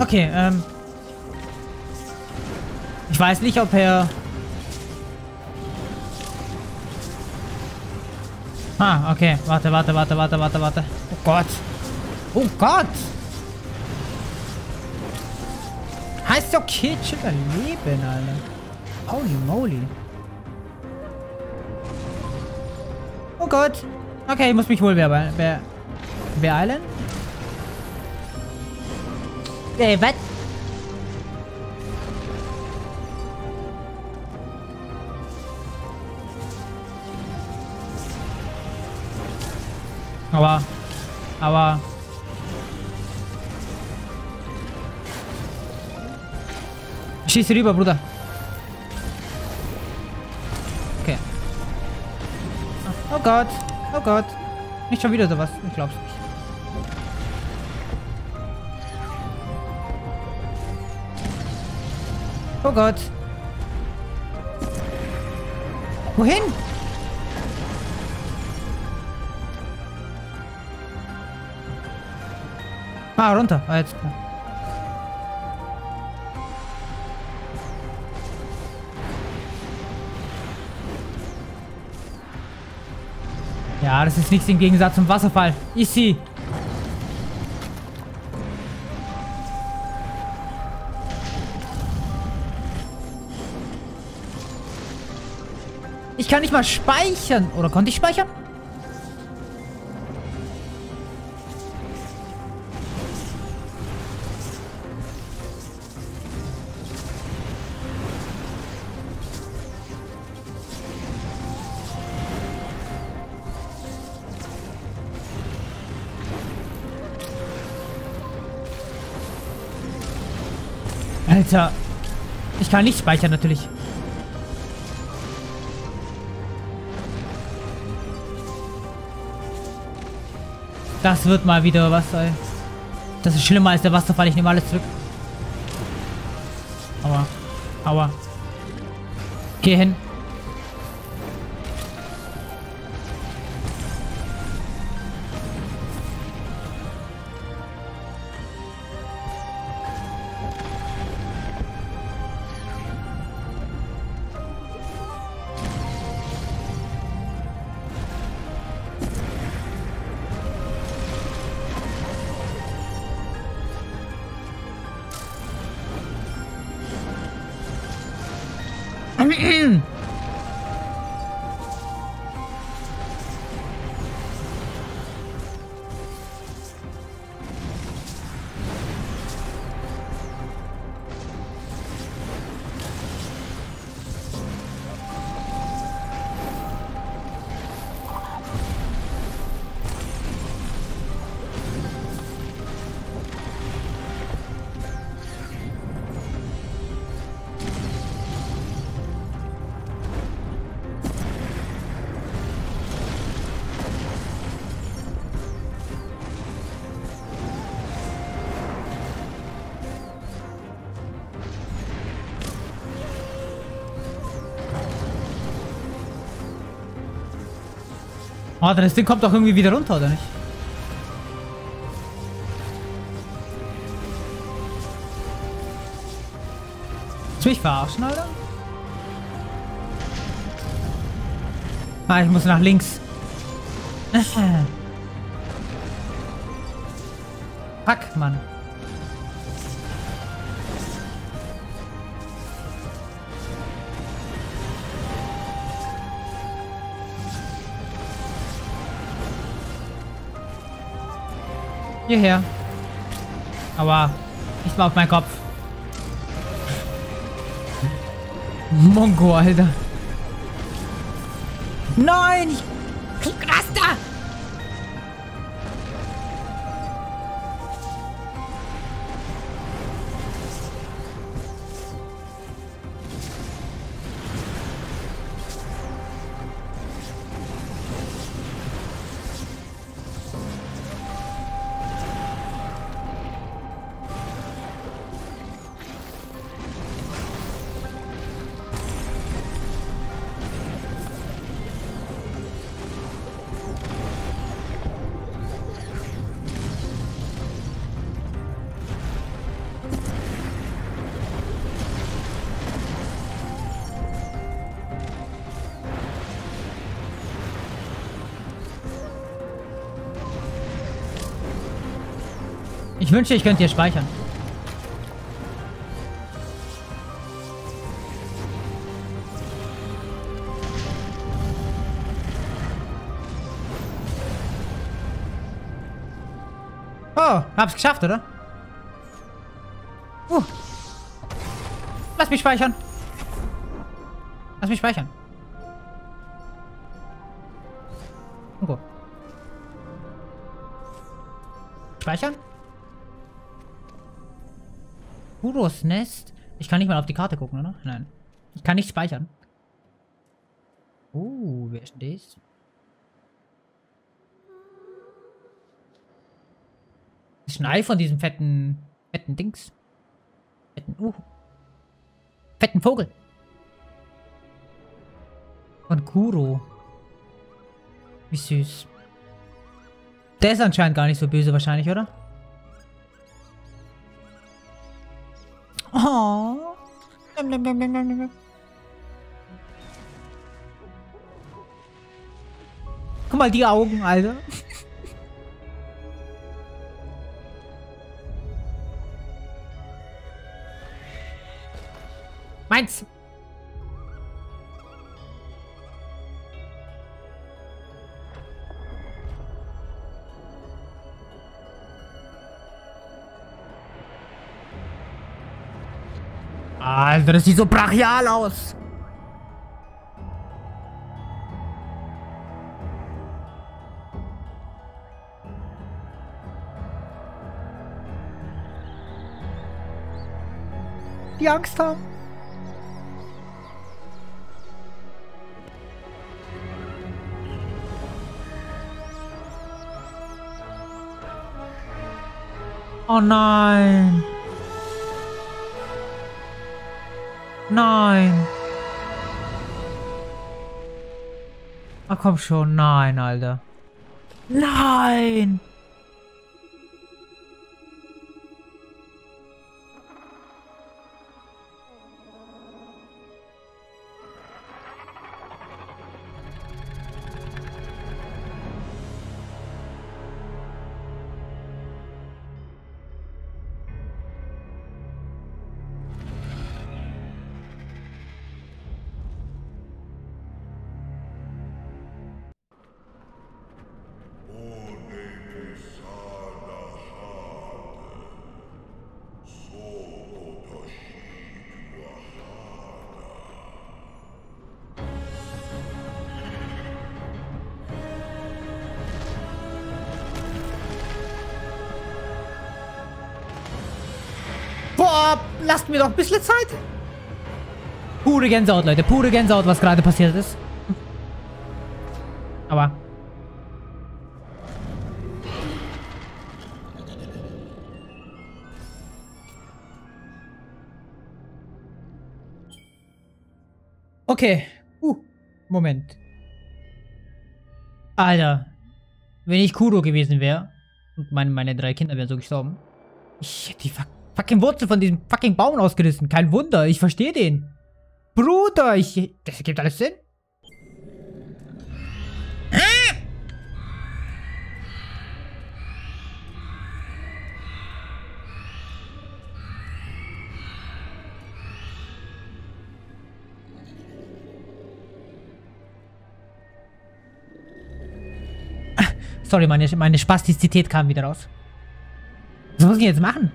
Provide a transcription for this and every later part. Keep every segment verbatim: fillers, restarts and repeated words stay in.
Okay, ähm... ich weiß nicht, ob er... Ah, okay. Warte, warte, warte, warte, warte, warte. Oh Gott. Oh Gott! Heißt doch Kitsch überleben, Alter. Holy moly. Oh Gott. Okay, ich muss mich wohl beeilen. Be beeilen? Ey, was? Aber, aber... Schieß rüber, Bruder. Okay. Oh Gott, oh Gott. Nicht schon wieder sowas, ich glaub's nicht. Oh Gott. Wohin? Ah, runter. Ah, jetzt. Ja, das ist nichts im Gegensatz zum Wasserfall. Easy. Ich kann nicht mal speichern. Oder konnte ich speichern? Alter, ich kann nicht speichern natürlich. Das wird mal wieder was, ey. Das ist schlimmer als der Wasserfall, ich nehme alles zurück. Aua, aua. Geh hin. Ah, das Ding kommt doch irgendwie wieder runter, oder nicht? Willst du mich verarschen, Alter? Ah, ich muss nach links. Fuck, Mann. Hierher. Aber nicht mal auf meinen Kopf. Mongo, Alter. Nein! Ich krieg was da! Ich wünschte, ich könnte hier speichern. Oh, hab's geschafft, oder? Uh. Lass mich speichern. Lass mich speichern. Okay. Speichern? Kuros Nest? Ich kann nicht mal auf die Karte gucken, oder? Nein. Ich kann nicht speichern. Oh, wer ist denn das? Das ist ein Ei von diesem fetten... fetten Dings. Fetten... Uh. Fetten Vogel. Von Kuro. Wie süß. Der ist anscheinend gar nicht so böse wahrscheinlich, oder? Oh. Guck mal die Augen, Alter. Meins. Alter, das sieht so brachial aus. Die Angst haben. Oh nein. Nein. Ach komm schon, nein, Alter. Nein. Lasst mir doch ein bisschen Zeit. Pure Gänsehaut, Leute. Pure Gänsehaut, was gerade passiert ist. Aber. Okay. Uh. Moment. Alter. Wenn ich Kuro gewesen wäre und meine, meine drei Kinder wären so gestorben. Ich hätte die Ver fucking Wurzel von diesem fucking Baum ausgerissen. Kein Wunder, ich verstehe den. Bruder, ich... Das ergibt alles Sinn. Ah! Sorry, meine, meine Spastizität kam wieder raus. Was muss ich jetzt machen?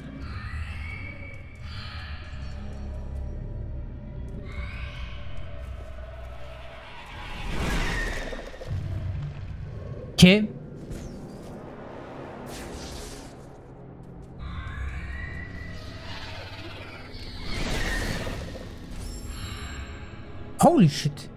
Okay. Holy shit.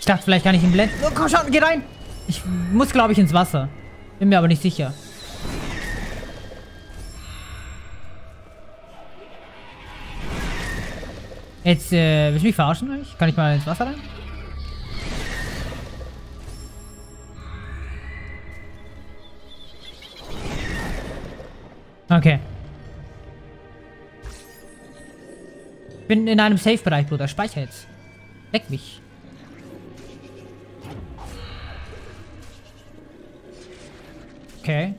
Ich dachte, vielleicht kann ich ihn blenden. Oh, komm schon, geh rein. Ich muss, glaube ich, ins Wasser. Bin mir aber nicht sicher. Jetzt, äh, willst du mich verarschen? Kann ich mal ins Wasser rein? Okay. Bin in einem Safe-Bereich, Bruder. Speicher jetzt. Leck mich. Okay.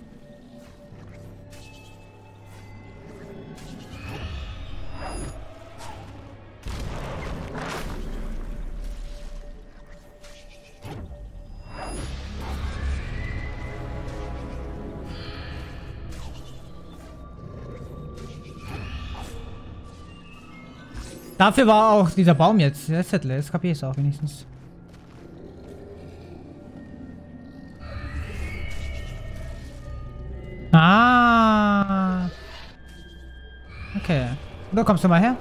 Dafür war auch dieser Baum jetzt. Der Zettel, das kapier ich auch wenigstens. Ah. Okay. Oder kommst du mal her?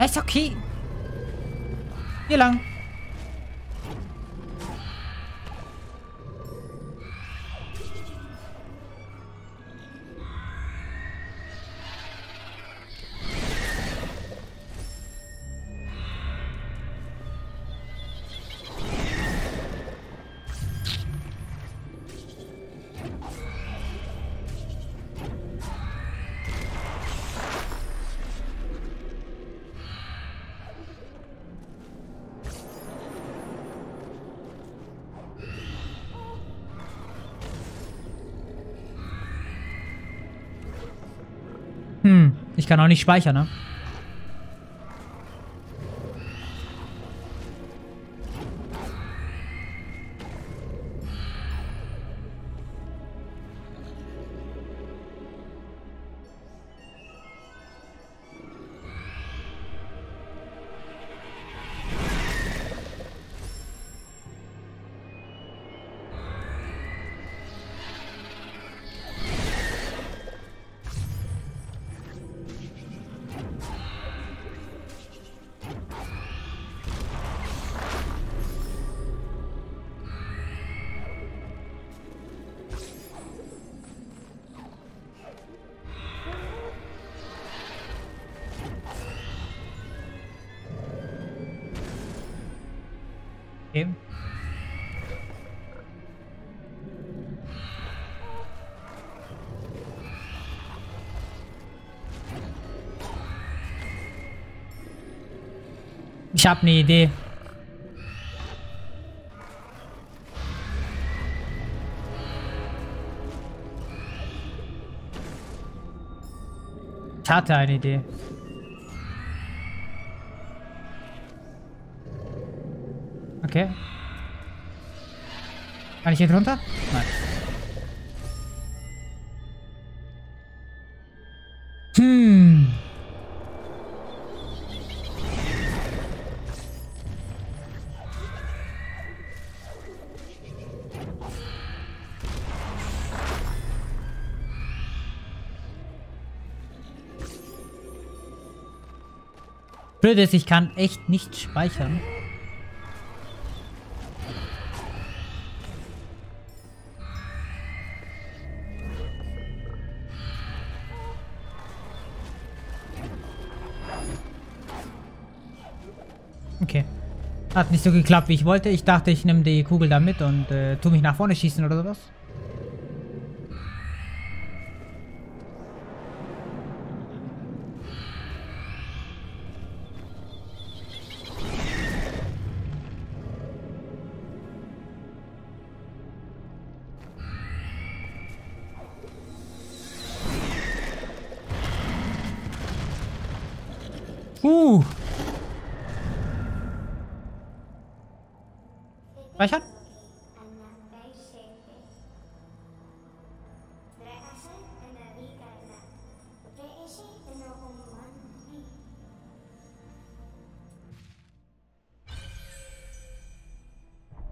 Ist okay. Hier lang. Hm, ich kann auch nicht speichern, ne? Ich habe eine Idee. Ich hatte eine Idee. Okay. Kann ich hier drunter? Nein. Hm. Blöd ist, ich kann echt nicht speichern. Hat nicht so geklappt, wie ich wollte. Ich dachte, ich nehme die Kugel da mit und äh, tu mich nach vorne schießen oder sowas. Uh! Speichern?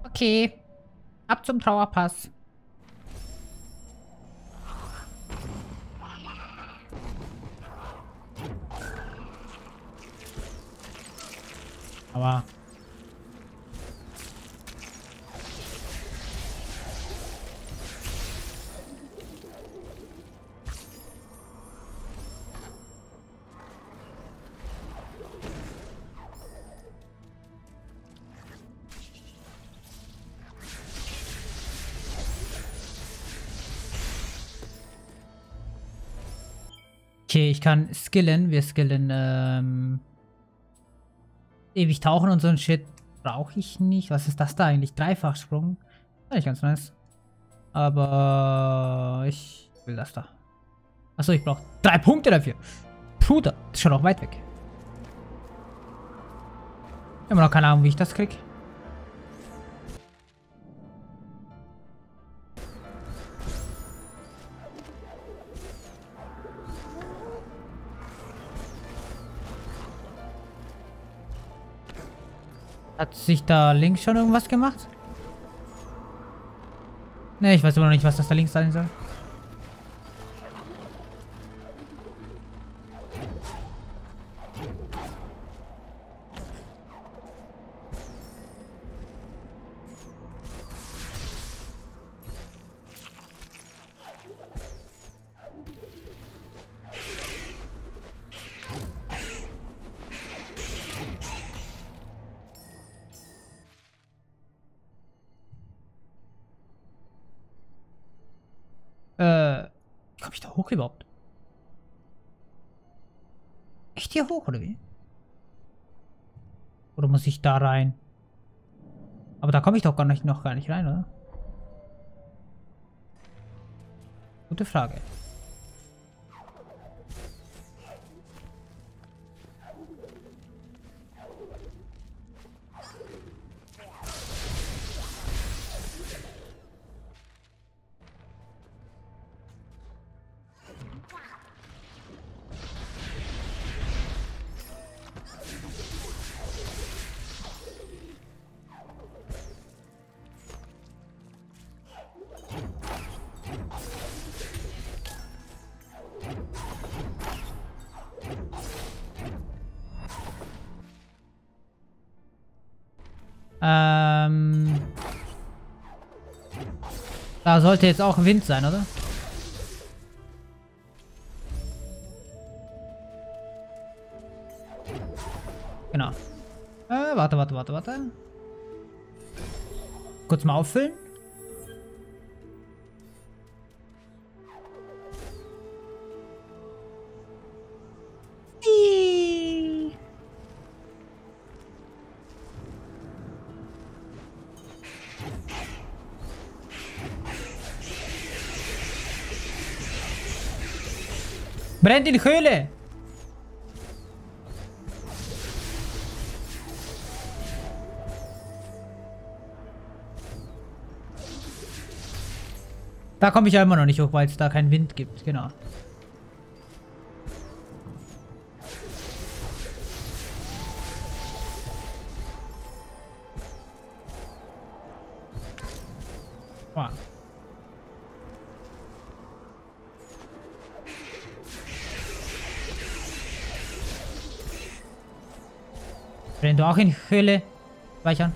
Okay. Ab zum Trauerpass. Aber... Okay, ich kann skillen. Wir skillen, ähm... ewig tauchen und so ein Shit brauche ich nicht. Was ist das da eigentlich? Dreifachsprung. Eigentlich ganz nice. Aber... ich will das da. Achso, ich brauche drei Punkte dafür. Puder, das ist schon noch weit weg. Immer noch keine Ahnung, wie ich das krieg. Hat sich da links schon irgendwas gemacht? Ne, ich weiß immer noch nicht, was das da links sein soll. Hoch überhaupt? Echt hier hoch oder wie? Oder muss ich da rein? Aber da komme ich doch gar nicht, noch gar nicht rein, oder? Gute Frage. Ähm, da sollte jetzt auch Wind sein, oder? Genau. Äh, warte, warte, warte, warte. Kurz mal auffüllen. Brennt in Höhle! Da komme ich ja immer noch nicht hoch, weil es da keinen Wind gibt, genau. Wow. Brennt du auch in Höhle? Speichern.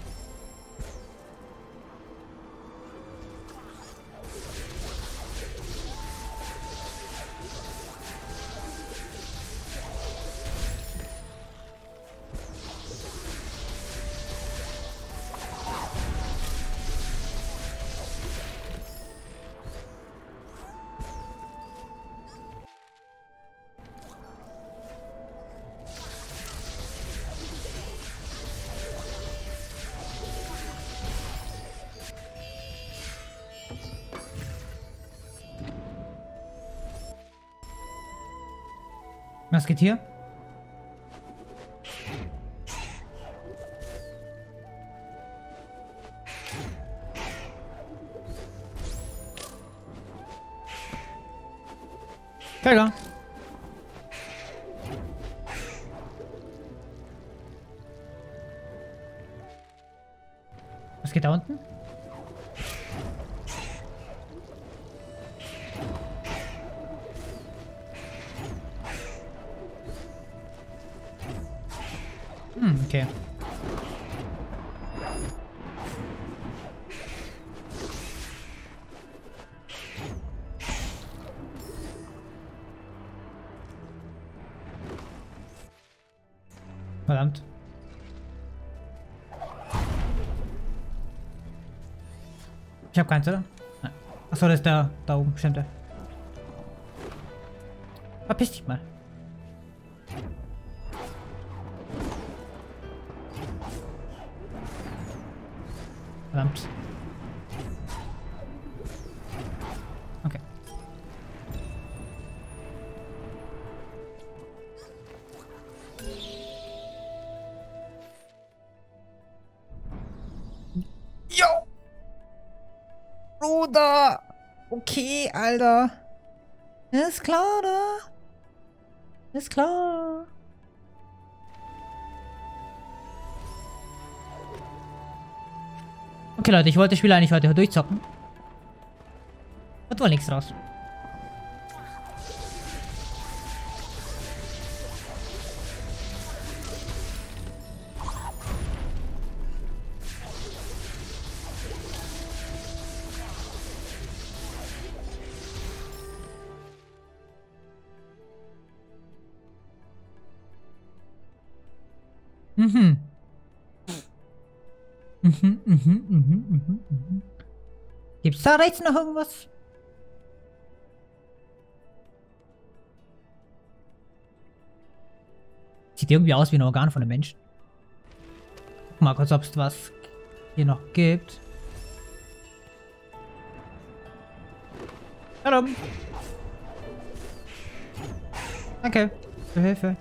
Was geht hier? Klar. Was geht da unten? Okay. Verdammt. Ich habe keins, oder? Nein. Achso, das ist der da oben, bestimmt der. Verpiss dich mal. Verdammt. Okay. Jo! Bruder! Okay, Alter. Ist klar, da. Ist klar. Okay, Leute, ich wollte das Spiel eigentlich heute durchzocken. Hat wohl nichts raus. Mhm. Mhm, mhm, mhm, mhm, mhm. Gibt's da rechts noch irgendwas? Sieht irgendwie aus wie ein Organ von einem Menschen. Guck mal kurz, ob es was hier noch gibt. Hallo. Danke für Hilfe.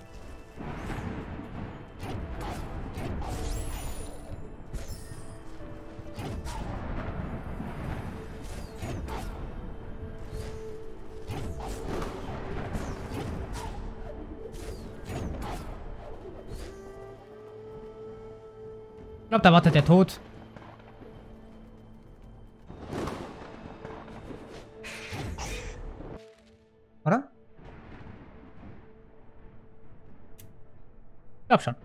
Ich glaube, da wartet der Tod. Oder? Ich glaube schon.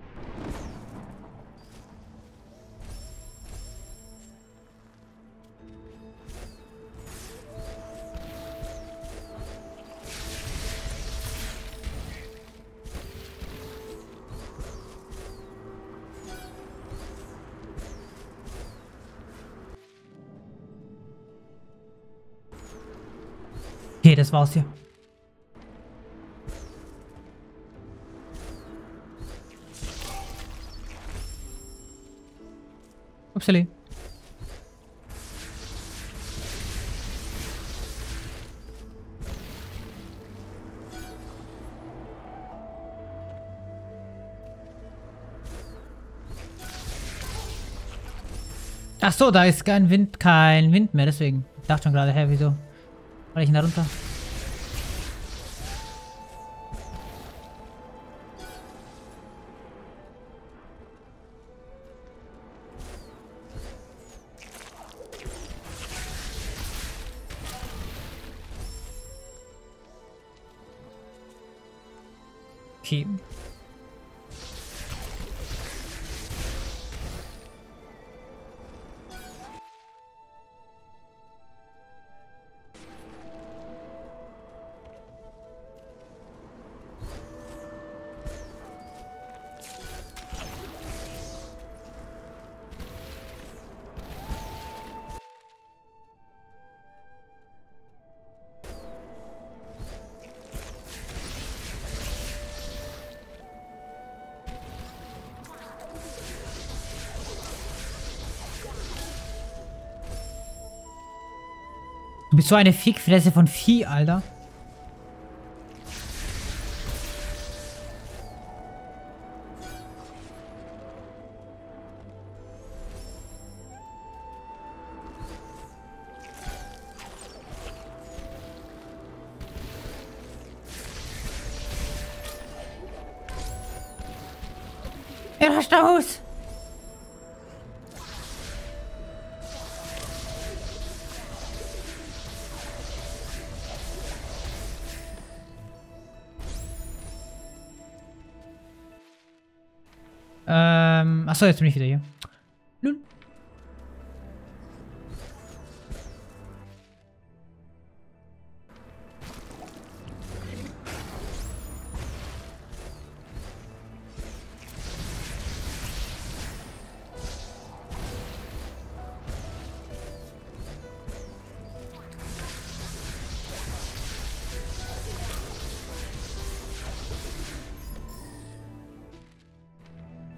Okay, das war's hier. Upsali. Ach so, da ist kein Wind, kein Wind mehr, deswegen. Ich dachte schon gerade, hä, wieso? Falle ich denn da runter? Okay. Du bist so eine Fickfresse von Vieh, Alter. Er hast aus! Ähm, achso, jetzt bin ich wieder hier. Nun.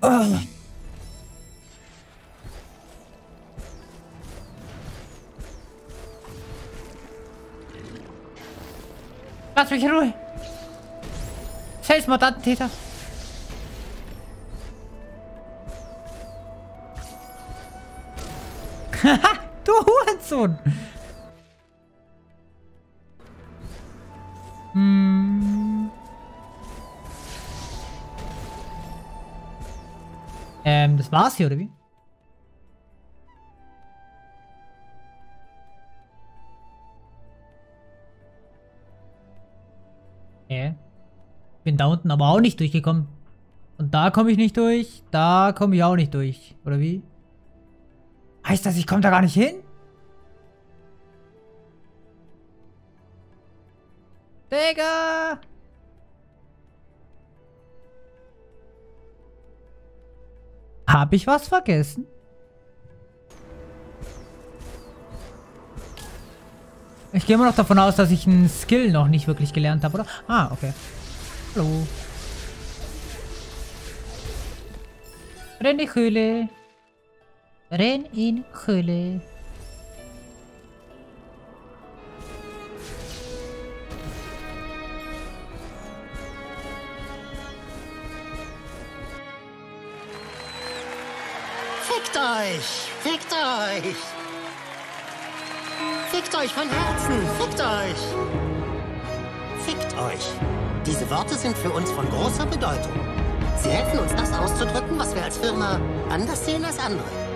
Uh. Lass mich in Ruhe. Scheiß Mordantäter. Haha, du Hurensohn. Hm. Ähm, das war's hier, oder wie? Nee. Bin da unten aber auch nicht durchgekommen. Und da komme ich nicht durch. Da komme ich auch nicht durch. Oder wie? Heißt das, ich komme da gar nicht hin? Digga! Hab ich was vergessen? Ich gehe immer noch davon aus, dass ich einen Skill noch nicht wirklich gelernt habe, oder? Ah, okay. Hallo. Renn in Höhle. Renn in Höhle. Fickt euch! Fickt euch! Fickt euch von Herzen! Fickt euch! Fickt euch! Diese Worte sind für uns von großer Bedeutung. Sie helfen uns, das auszudrücken, was wir als Firma anders sehen als andere.